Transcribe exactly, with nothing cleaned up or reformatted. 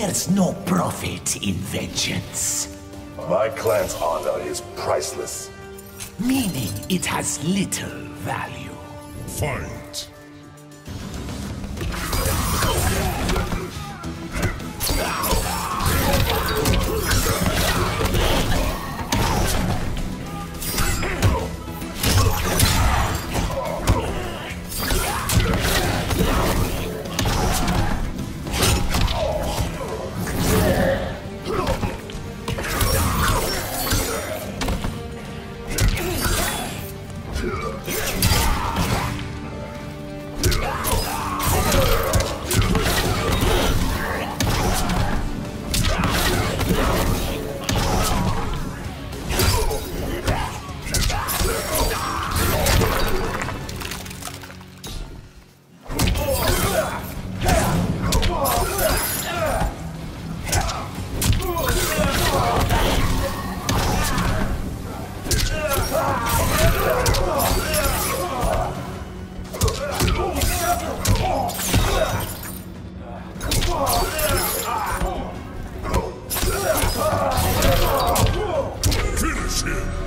There's no profit in vengeance. My clan's honor is priceless. Meaning it has little value. Fight! Finish him!